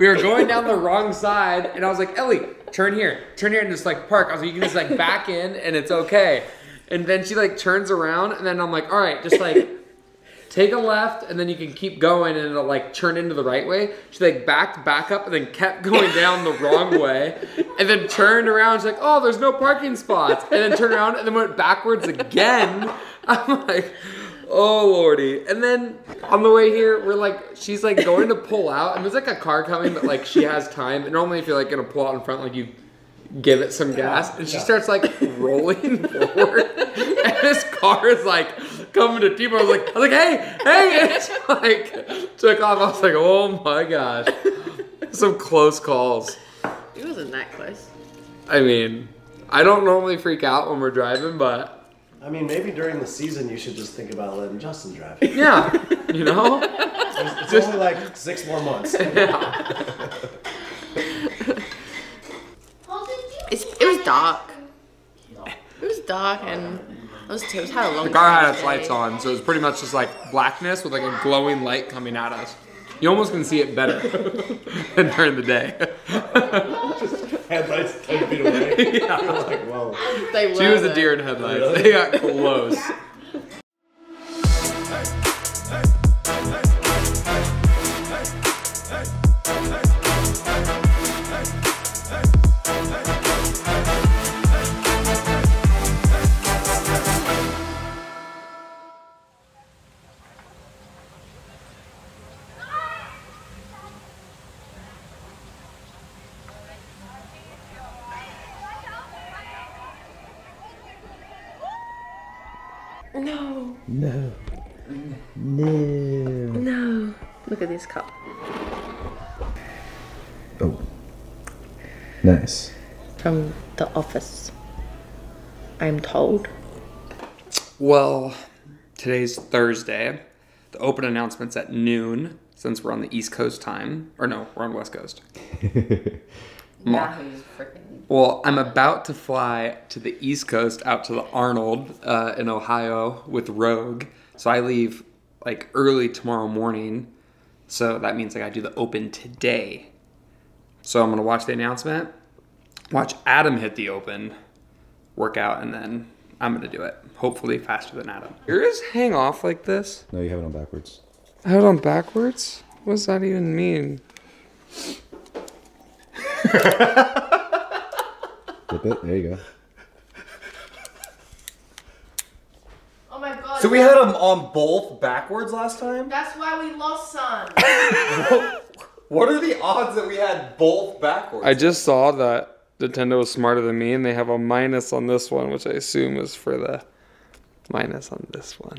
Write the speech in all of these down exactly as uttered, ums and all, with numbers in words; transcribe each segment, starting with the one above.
We were going down the wrong side, and I was like, Ellie, turn here, turn here, and just like park. I was like, you can just like back in, and it's okay. And then she like turns around, and then I'm like, all right, just like take a left, and then you can keep going, and it'll like turn into the right way. She like backed back up, and then kept going down the wrong way, and then turned around. She's like, oh, there's no parking spots, and then turned around, and then went backwards again. I'm like, oh lordy. And then on the way here, we're like, she's like going to pull out, and there's like a car coming, but like she has time. And normally if you're like gonna pull out in front, like you give it some gas, and she starts like rolling forward. And this car is like coming to T-Bar. I was like, I was like, hey, hey, and she like took off. I was like, oh my gosh. Some close calls. It wasn't that close. I mean, I don't normally freak out when we're driving, but I mean, maybe during the season you should just think about letting Justin drive. Yeah, you know? It's, it's just only like six more months. Yeah. it's, it was dark. It was dark and those toes had a long. The car had its lights on, so it was pretty much just like blackness with like a glowing light coming at us. You almost can see it better than during the day. Just headlights ten feet away. Yeah. I was like, whoa. They were, she was though. A deer in headlights. Really? They got close. No. No. No. No. Look at this cup. Oh. Nice. From the office, I'm told. Well, today's Thursday. The open announcement's at noon, since we're on the East Coast time. Or no, we're on West Coast. Nah, he's freaking. Well, I'm about to fly to the East Coast out to the Arnold uh, in Ohio with Rogue. So I leave like early tomorrow morning. So that means I gotta do the open today. So I'm gonna watch the announcement, watch Adam hit the open, work out, and then I'm gonna do it. Hopefully faster than Adam. Yours hang off like this? No, you have it on backwards. I have it on backwards? What does that even mean? Flip it. There you go. Oh my god. So we had them on both backwards last time? That's why we lost some. What are the odds that we had both backwards? I just saw that Nintendo was smarter than me and they have a minus on this one, which I assume is for the minus on this one.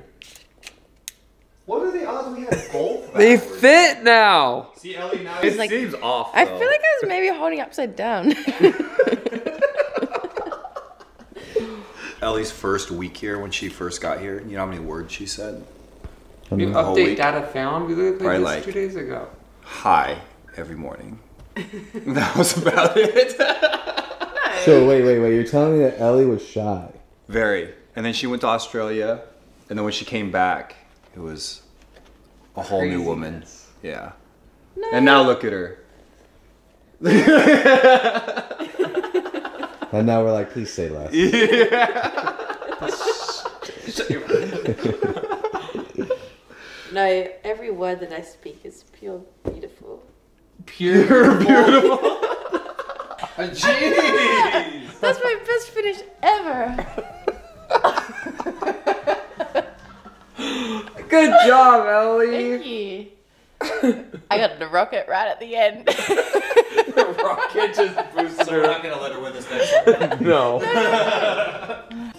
What are the odds we had both backwards? They fit now. See, Ellie, now it like, seems off, though. I feel like I was maybe holding upside down. Ellie's first week here, when she first got here, you know how many words she said? I mean, update data found. We looked at this two days ago. Hi, every morning. That was about it. So wait, wait, wait. You're telling me that Ellie was shy? Very. And then she went to Australia, and then when she came back, it was a whole Craziness. new woman. Yeah. No. And now look at her. And now we're like, please say less. Yeah. No, every word that I speak is pure beautiful. Pure beautiful. Jeez. That's my best finish ever. Good job, Ellie. Thank you. I got the rocket right at the end. The rocket just boosted her. We're not going to let her win this next one. No.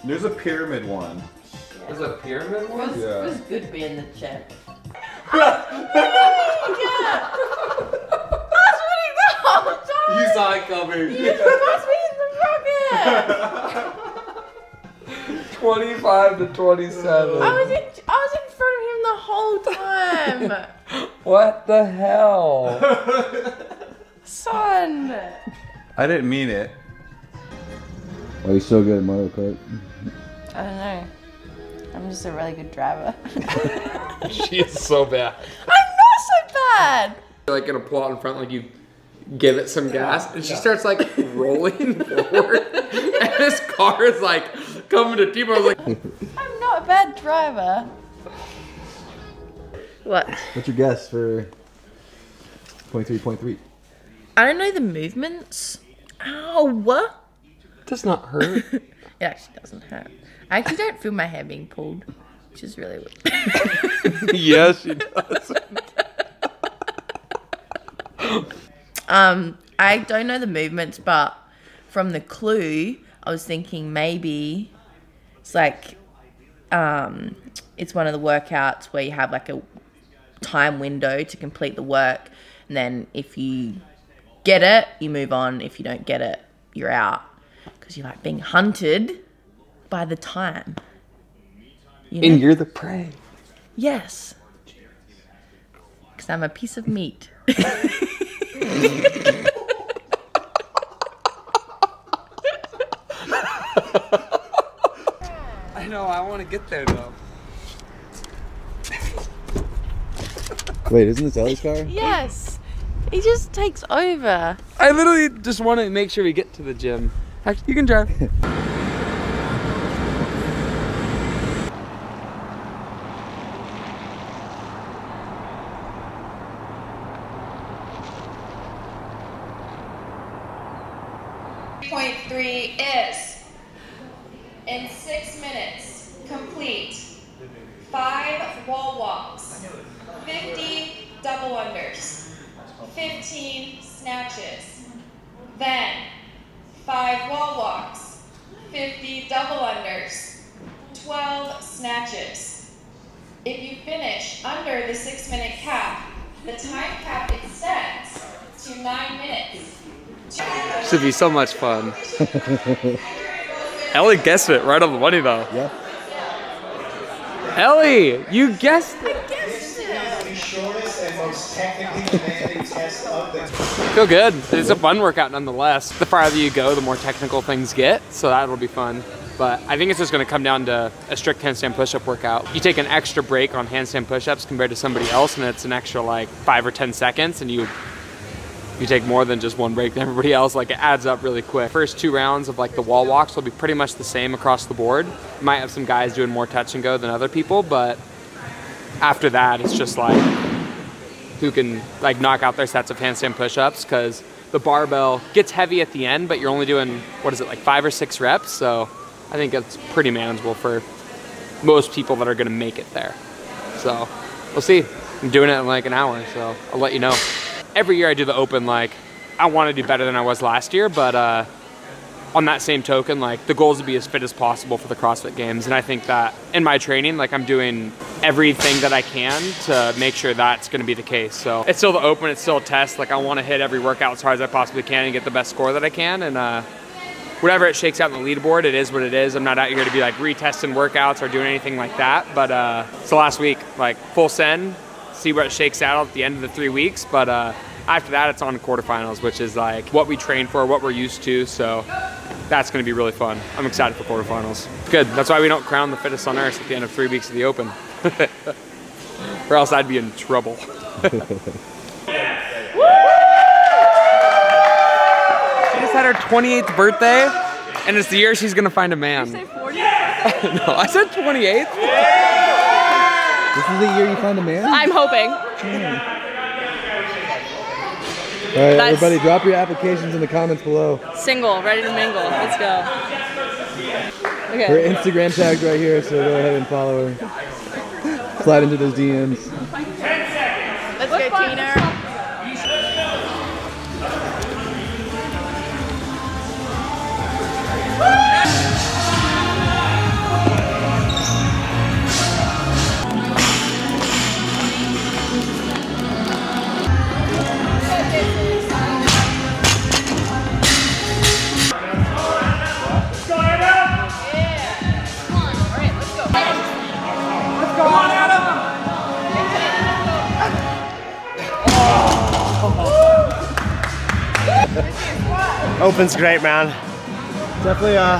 There's a pyramid one. There's a pyramid one? It was, yeah. It was good being the champ. I was winning the whole time! You saw it coming. You lost me in the rocket! twenty-five to twenty-seven. I was in, I was in front of him the whole time. What the hell? Son! I didn't mean it. Why are you so good at Mario Kart? I don't know. I'm just a really good driver. She is so bad. I'm not so bad! like in a pull out in front, like you give it some gas, and she yeah. starts like rolling forward, and this car is like coming to T-bone. I was like, I'm not a bad driver. What? What's your guess for point three, point three? I don't know the movements. Ow, what? Does not hurt. It actually doesn't hurt. I actually don't feel my hair being pulled, which is really weird. Yes, she does. um, I don't know the movements, but from the clue, I was thinking maybe it's like um, it's one of the workouts where you have like a time window to complete the work, and then if you get it, you move on. If you don't get it, you're out, because you're like being hunted by the time. You know? And you're the prey. Yes. Because I'm a piece of meat. I know, I want to get there though. Wait, isn't this Ellie's car? Yes. He just takes over. I literally just want to make sure we get to the gym. Actually, you can drive. Point three is, in six minutes, complete five wall walks, fifty double unders, fifteen snatches, then five wall walks, fifty double unders, twelve snatches. If you finish under the six minute cap, the time cap is set to nine minutes. This should be so much fun. Ellie guessed it right on the money though. Yeah. Ellie, you guessed it. I guessed it. This is the shortest and most technically demanding test of the Feel good. It's a fun workout nonetheless. The farther you go, the more technical things get, so that'll be fun. But I think it's just gonna come down to a strict handstand push-up workout. You take an extra break on handstand push-ups compared to somebody else, and it's an extra like five or ten seconds, and you You take more than just one break than everybody else, like it adds up really quick. First two rounds of like the wall walks will be pretty much the same across the board. Might have some guys doing more touch and go than other people, but after that, it's just like who can like knock out their sets of handstand push-ups, because the barbell gets heavy at the end, but you're only doing, what is it, like five or six reps? So I think it's pretty manageable for most people that are gonna make it there. So we'll see. I'm doing it in like an hour, so I'll let you know. Every year I do the Open, like, I want to do better than I was last year, but uh, on that same token, like, the goal is to be as fit as possible for the CrossFit Games, and I think that in my training, like, I'm doing everything that I can to make sure that's going to be the case. So it's still the Open, it's still a test, like, I want to hit every workout as hard as I possibly can and get the best score that I can, and uh, whatever it shakes out in the leaderboard, it is what it is. I'm not out here to be, like, retesting workouts or doing anything like that, but uh, so last week, like, full send, see where it shakes out at the end of the three weeks, but uh, after that it's on the quarterfinals, which is like what we train for, what we're used to, so that's gonna be really fun. I'm excited for quarterfinals. Good, that's why we don't crown the fittest on earth at the end of three weeks of the Open. Or else I'd be in trouble. She just had her twenty-eighth birthday, and it's the year she's gonna find a man. Did you say forty? No, I said twenty-eighth. This is the year you find a man? I'm hoping. Mm. All right, that's everybody, drop your applications in the comments below. Single, ready to mingle. Let's go. Okay. Her Instagram tag's right here, so go ahead and follow her. Slide into those D Ms. ten seconds. Let's go, Tina. Open's great, man. Definitely, uh,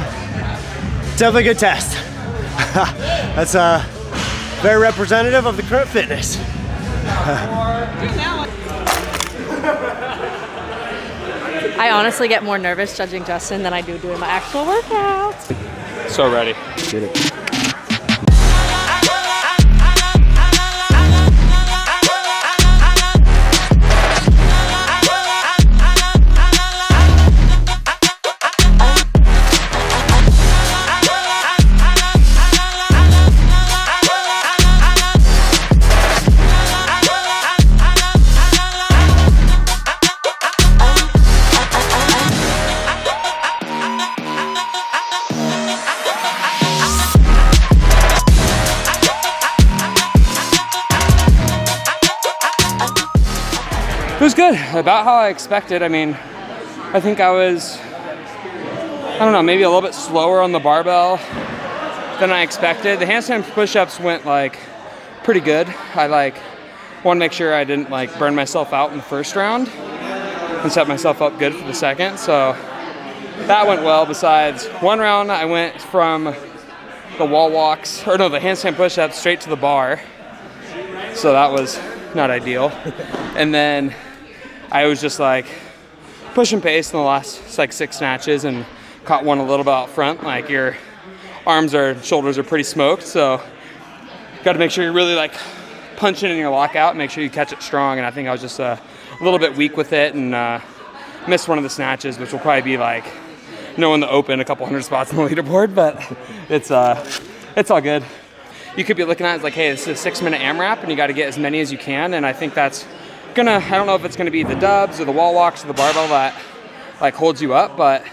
definitely a good test. That's uh, very representative of the current fitness. I honestly get more nervous judging Justin than I do doing my actual workouts. So ready. Get it. It was good, about how I expected. I mean, I think I was, I don't know, maybe a little bit slower on the barbell than I expected. The handstand push-ups went like pretty good. I like wanted to make sure I didn't like burn myself out in the first round and set myself up good for the second. So that went well. Besides one round, I went from the wall walks, or no, the handstand push-ups straight to the bar. So that was not ideal. And then I was just like pushing pace in the last like six snatches and caught one a little bit out front. Like your arms or shoulders are pretty smoked. So got to make sure you're really like punching in your lockout and make sure you catch it strong. And I think I was just uh, a little bit weak with it and uh, missed one of the snatches, which will probably be like no in the open, a couple hundred spots on the leaderboard, but it's, uh, it's all good. You could be looking at it like, hey, this is a six minute AMRAP and you got to get as many as you can. And I think that's gonna, I don't know if it's gonna be the dubs or the wall walks or the barbell that like holds you up, but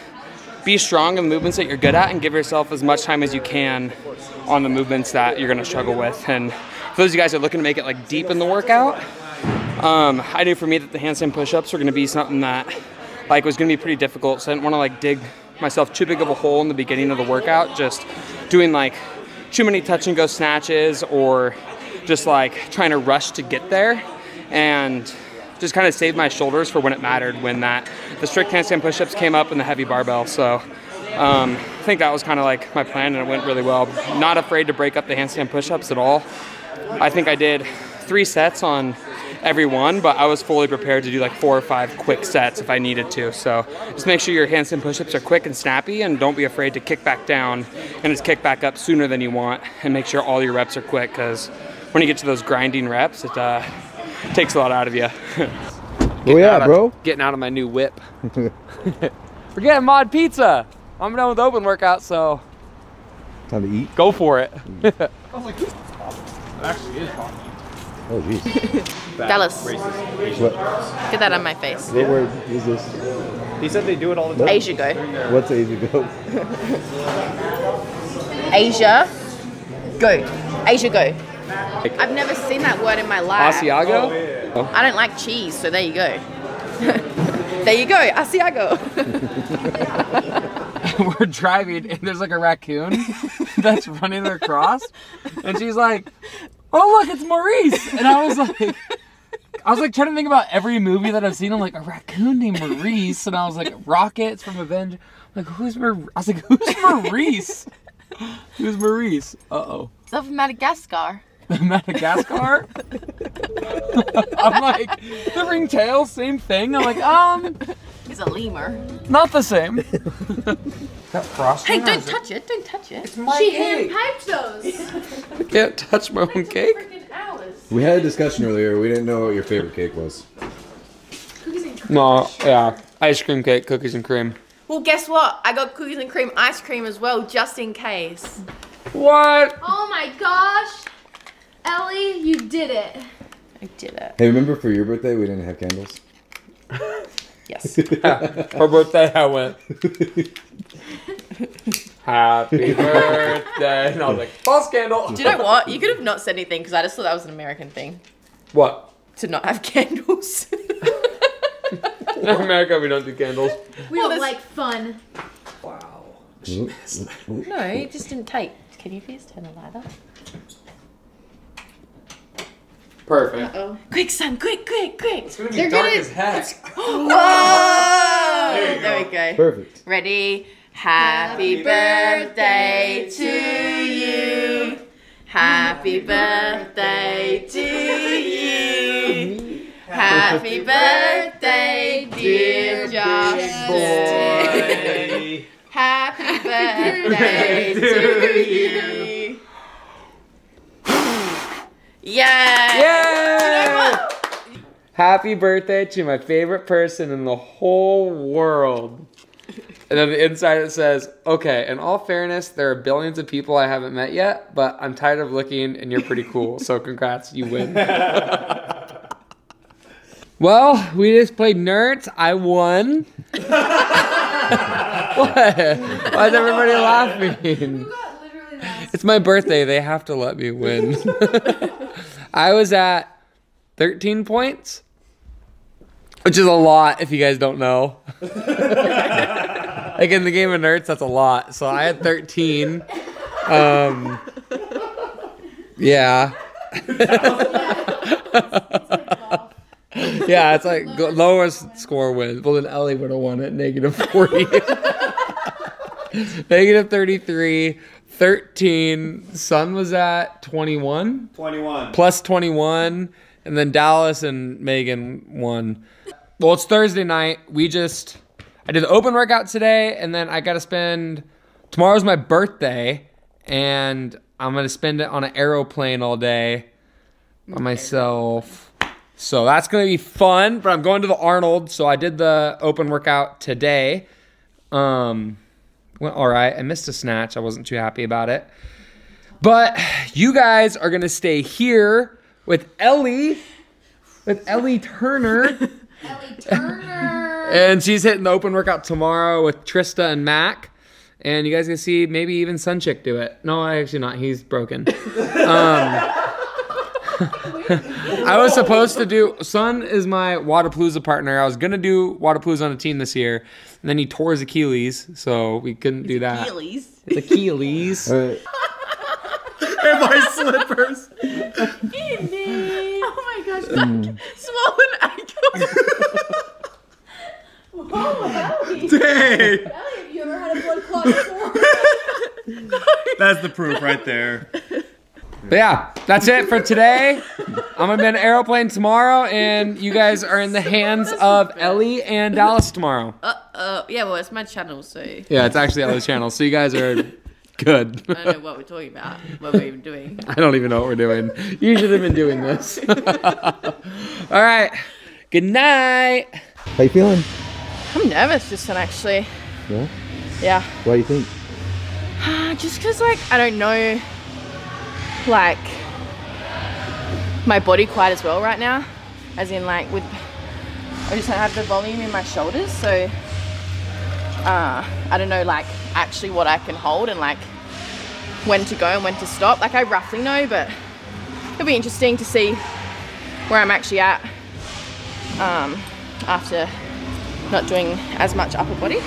be strong in the movements that you're good at and give yourself as much time as you can on the movements that you're gonna struggle with. And for those of you guys who are looking to make it like deep in the workout, um, I knew for me that the handstand push-ups were gonna be something that like was gonna be pretty difficult. So I didn't wanna like dig myself too big of a hole in the beginning of the workout, just doing like too many touch and go snatches or just like trying to rush to get there, and just kind of saved my shoulders for when it mattered, when that the strict handstand push-ups came up and the heavy barbell. So um, I think that was kind of like my plan, and it went really well. Not afraid to break up the handstand push-ups at all. I think I did three sets on every one, but I was fully prepared to do like four or five quick sets if I needed to. So just make sure your handstand push-ups are quick and snappy, and don't be afraid to kick back down and just kick back up sooner than you want, and make sure all your reps are quick, because when you get to those grinding reps, it uh, takes a lot out of you. Oh yeah, bro. Of, getting out of my new whip. We're getting Mod Pizza. I'm done with open workout, so. Time to eat. Go for it. I was like, this is awesome. It actually is awesome. Oh, jeez. Dallas. What? Get that on my face. What word is this? He said they do it all the time. Asiago. What's Asiago? Asia go. Asiago. I've never seen that word in my life. Asiago? Oh, yeah. I don't like cheese, so there you go. There you go, Asiago. We're driving, and there's like a raccoon that's running across, and she's like, oh look, it's Maurice! And I was like, I was like trying to think about every movie that I've seen. I'm like, a raccoon named Maurice, and I was like, rockets from Avengers. I'm like, who's Maurice? I was like, who's Maurice? Who's Maurice? Uh oh. It's of Madagascar. Madagascar? I'm like, the ringtail, same thing. I'm like, um. He's a lemur. Not the same. That frosting. Hey, don't touch it? it. Don't touch it. It's my she hand piped those. I can't touch my own cake. We had a discussion earlier. We didn't know what your favorite cake was. Cookies and cream. No, yeah, ice cream cake, cookies and cream. Well, guess what? I got cookies and cream ice cream as well, just in case. What? Oh my gosh, Ellie, you did it. I did it. Hey, remember for your birthday we didn't have candles? Yes. Her birthday, I went, happy birthday. And I was like, false candle. Do you know what? You could have not said anything, because I just thought that was an American thing. What? To not have candles. In America, we don't do candles. We well, don't like fun. Wow. She missed. No, it just didn't take. Can you please turn the light off? Perfect. Uh-oh. Quick, son, quick, quick, quick. It's going to be They're dark gonna... as heck. Whoa! There, there we go. Perfect. Ready? Happy birthday to you. Happy birthday to you. Happy birthday, dear birthday. Happy birthday to you. Yeah. Yeah. Happy birthday to my favorite person in the whole world. And then the inside it says, okay, in all fairness, there are billions of people I haven't met yet, but I'm tired of looking and you're pretty cool. So congrats, you win. Well, we just played Nerds. I won. What? Why is everybody laughing? Who got literally last? It's my birthday. They have to let me win. I was at thirteen points, which is a lot if you guys don't know. Like in the game of Nerds, that's a lot. So I had thirteen. Um, yeah. Yeah, it's like lowest score wins. Well, then Ellie would have won at negative forty. Negative thirty-three. thirteen. Sun was at twenty-one. twenty-one. Plus twenty-one. And then Dallas and Megan won. Well, it's Thursday night. We just... I did the open workout today, and then I got to spend... Tomorrow's my birthday, and I'm going to spend it on an aeroplane all day by myself. So that's going to be fun, but I'm going to the Arnold. So I did the open workout today. Um, went all right. I missed a snatch. I wasn't too happy about it. But you guys are going to stay here with Ellie, with Ellie Turner. Ellie Turner. And she's hitting the open workout tomorrow with Trista and Mac. And you guys can see maybe even Sunchick do it. No, actually not. He's broken. um, I was supposed to do, Sun is my Wodapalooza partner. I was going to do Wodapalooza on a team this year. And then he tore his Achilles, so we couldn't it's do that. Achilles. It's Achilles. And my slippers. Oh my gosh, mm. Swollen ankles. Whoa, Ellie. Dang. Ellie, have you ever had a blood clot before? That's the proof right there. But yeah, that's it for today. I'm gonna be in an airplane tomorrow, and you guys are in the hands of Ellie and Dallas tomorrow. Uh oh, yeah. Well, it's my channel, so yeah, it's actually Ellie's channel. So you guys are good. I don't know what we're talking about. What we're even doing. I don't even know what we're doing. You should have been doing this. All right. Good night. How you feeling? I'm nervous just then, actually. Yeah. Yeah. What do you think? Uh, just cause like I don't know. Like my body quite as well right now, as in like with I just don't have the volume in my shoulders, so uh I don't know like actually what I can hold and like when to go and when to stop. Like I roughly know, but it'll be interesting to see where I'm actually at um after not doing as much upper body,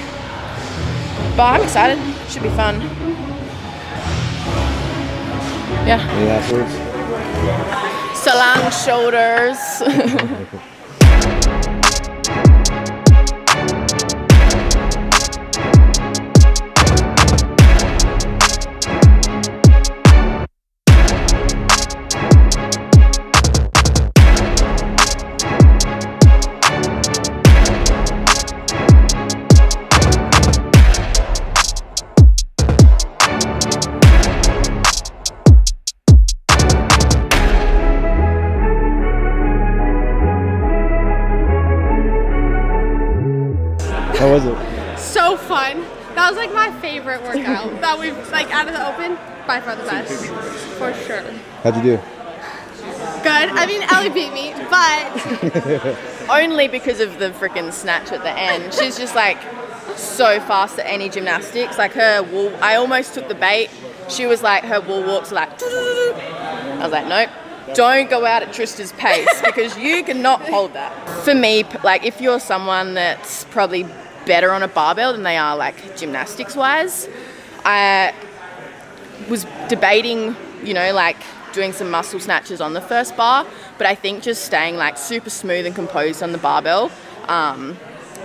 but I'm excited. Should be fun. Yeah. Any last words? So long, shoulders. How was it? So fun. That was like my favorite workout that we've like out of the open. By far the best, for sure. How'd you do? Good. I mean, Ellie beat me, but only because of the freaking snatch at the end. She's just like so fast at any gymnastics. Like her wall, I almost took the bait. She was like her wall walks like. Doo -doo -doo -doo. I was like, nope. Don't go out at Trista's pace because you cannot hold that. For me, like if you're someone that's probably better on a barbell than they are like gymnastics wise. I was debating, you know, like doing some muscle snatches on the first bar, but I think just staying like super smooth and composed on the barbell. Um,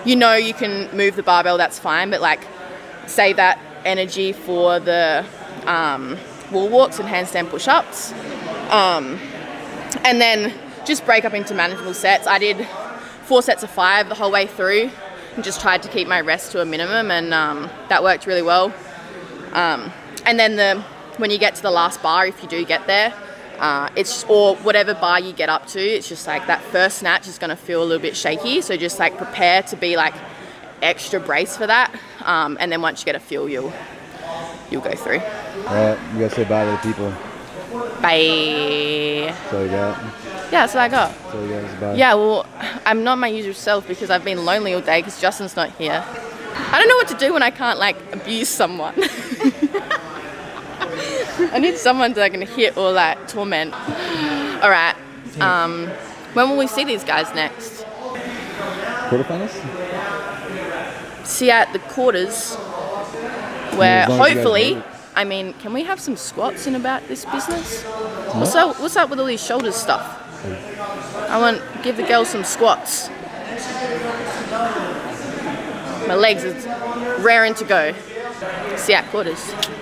you know, you can move the barbell, that's fine, but like save that energy for the um, wall walks and handstand push-ups. Um, and then just break up into manageable sets. I did four sets of five the whole way through. and just tried to keep my rest to a minimum, and um, that worked really well. Um, and then the when you get to the last bar, if you do get there, uh, it's or whatever bar you get up to, it's just like that first snatch is going to feel a little bit shaky, so just like prepare to be like extra brace for that, um, and then once you get a feel, you'll you'll go through. Alright, you gotta say bye to the people. Bye. That's all you got. Yeah, that's what I got. That's all you got is bye. Yeah, well, I'm not my usual self because I've been lonely all day because Justin's not here. I don't know what to do when I can't like abuse someone. I need someone that I can hit or like torment. Alright, um, when will we see these guys next? Quarterfinals? See at the quarters. Where hopefully, I mean, can we have some squats in about this business? No. What's up, what's up with all these shoulders stuff? I want give the girls some squats. My legs are raring to go. See at quarters.